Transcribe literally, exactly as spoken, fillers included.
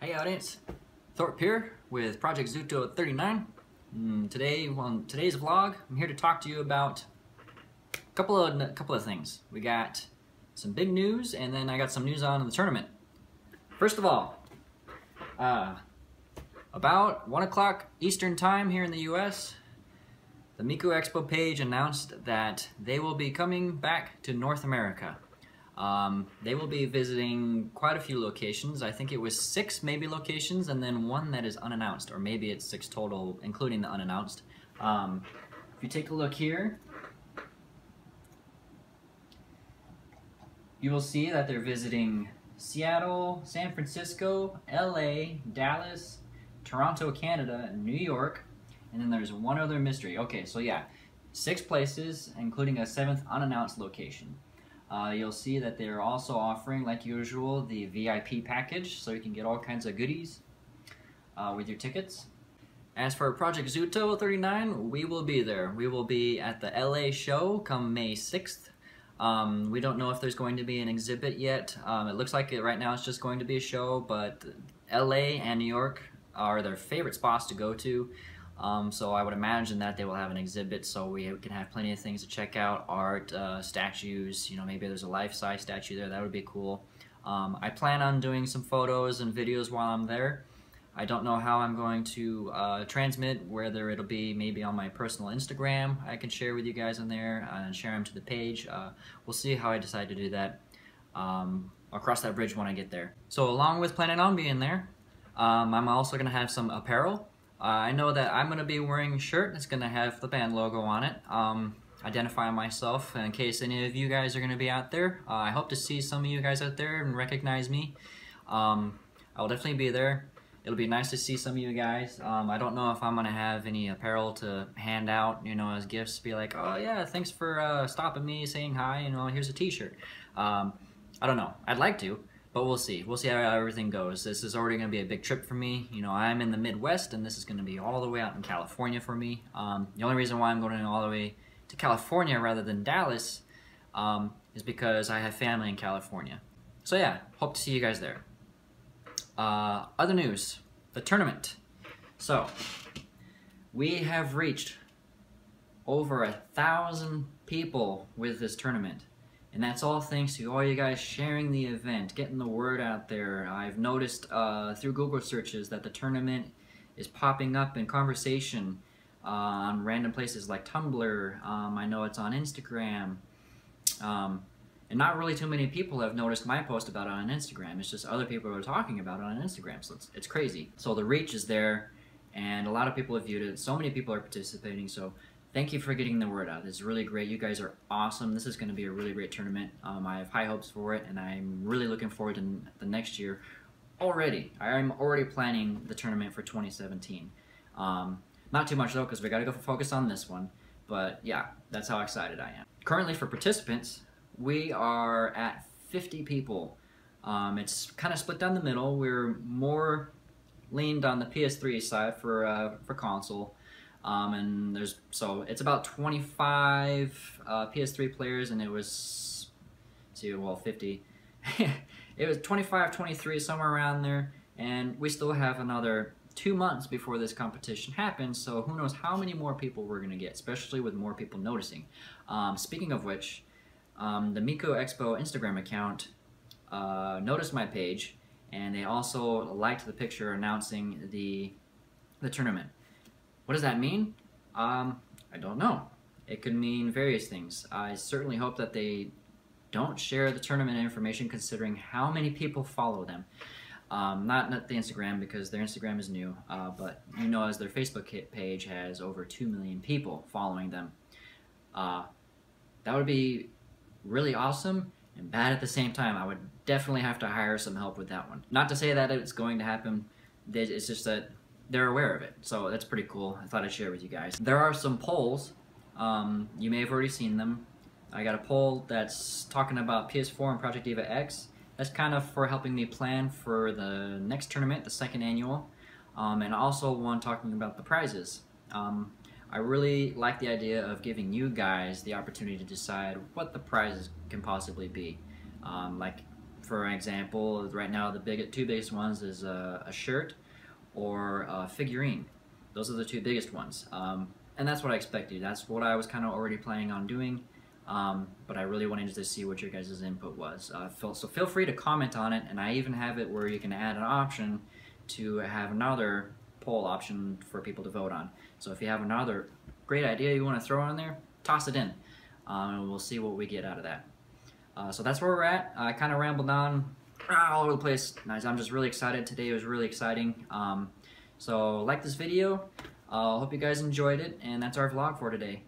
Hey audience, Thorpe here with Project Zutto thirty-nine. Mm, today, on today's vlog, I'm here to talk to you about a couple of a couple of things. We got some big news, and then I got some news on the tournament. First of all, uh, about one o'clock Eastern time here in the U S, the Miku Expo page announced that they will be coming back to North America. Um, they will be visiting quite a few locations. I think it was six maybe locations and then one that is unannounced, or maybe it's six total including the unannounced. Um, if you take a look here, you will see that they're visiting Seattle, San Francisco, L A, Dallas, Toronto, Canada, New York, and then there's one other mystery. Okay, so yeah, six places, including a seventh unannounced location. Uh, you'll see that they're also offering, like usual, the V I P package, so you can get all kinds of goodies uh, with your tickets. As for Project Zutto thirty-nine, we will be there. We will be at the L A show come May sixth. Um, we don't know if there's going to be an exhibit yet. Um, it looks like it right now it's just going to be a show, but L A and New York are their favorite spots to go to. Um, so I would imagine that they will have an exhibit, so we can have plenty of things to check out: art, uh, statues. You know, maybe there's a life-size statue there. That would be cool. Um, I plan on doing some photos and videos while I'm there. I don't know how I'm going to uh, transmit. Whether it'll be maybe on my personal Instagram, I can share with you guys on there and share them to the page. Uh, we'll see how I decide to do that. Um, I'll cross that bridge when I get there. So along with planning on being there, um, I'm also going to have some apparel. Uh, I know that I'm going to be wearing a shirt that's going to have the band logo on it, um, identifying myself in case any of you guys are going to be out there. Uh, I hope to see some of you guys out there and recognize me. Um, I'll definitely be there. It'll be nice to see some of you guys. Um, I don't know if I'm going to have any apparel to hand out, you know, as gifts. Be like, oh yeah, thanks for uh, stopping me, saying hi, you know, here's a t-shirt. Um, I don't know. I'd like to. But we'll see. We'll see how everything goes. This is already going to be a big trip for me. You know, I'm in the Midwest, and this is going to be all the way out in California for me. Um, the only reason why I'm going all the way to California rather than Dallas um, is because I have family in California. So yeah, hope to see you guys there. Uh, other news, the tournament. So, we have reached over a thousand people with this tournament. And that's all thanks to all you guys sharing the event, getting the word out there. I've noticed uh, through Google searches that the tournament is popping up in conversation uh, on random places like Tumblr. Um, I know it's on Instagram. Um, and not really too many people have noticed my post about it on Instagram. It's just other people are talking about it on Instagram, so it's, it's crazy. So the reach is there, and a lot of people have viewed it. So many people are participating, so thank you for getting the word out. It's really great. You guys are awesome. This is going to be a really great tournament. Um, I have high hopes for it, and I'm really looking forward to the next year already. I'm already planning the tournament for twenty seventeen. Um, not too much, though, because we got to go focus on this one. But, yeah, that's how excited I am. Currently, for participants, we are at fifty people. Um, it's kind of split down the middle. We're more leaned on the P S three side for, uh, for console. Um, and there's, so it's about twenty-five uh, P S three players, and it was, see, well, fifty. It was twenty-five, twenty-three, somewhere around there, and we still have another two months before this competition happens, so who knows how many more people we're going to get, especially with more people noticing. Um, speaking of which, um, the Miku Expo Instagram account uh, noticed my page, and they also liked the picture announcing the, the tournament. What does that mean? Um, I don't know. It could mean various things. I certainly hope that they don't share the tournament information considering how many people follow them. Um, not, not the Instagram, because their Instagram is new, uh, but you know, as their Facebook page has over two million people following them. Uh, that would be really awesome and bad at the same time. I would definitely have to hire some help with that one. Not to say that it's going to happen, it's just that they're aware of it, so that's pretty cool. I thought I'd share with you guys. There are some polls. Um, you may have already seen them. I got a poll that's talking about P S four and Project Diva X. That's kind of for helping me plan for the next tournament, the second annual, um, and also one talking about the prizes. Um, I really like the idea of giving you guys the opportunity to decide what the prizes can possibly be. Um, like, for example, right now the big, two biggest ones is a, a shirt or a figurine. Those are the two biggest ones. Um, and that's what I expected. That's what I was kind of already planning on doing. Um, but I really wanted to see what your guys' input was. Uh, feel, so feel free to comment on it, and I even have it where you can add an option to have another poll option for people to vote on. So if you have another great idea you want to throw on there, toss it in, um, and we'll see what we get out of that. Uh, so that's where we're at. I kind of rambled on all over the place. Nice. I'm just really excited. Today was really exciting. Um, so like this video. I uh, hope you guys enjoyed it, and that's our vlog for today.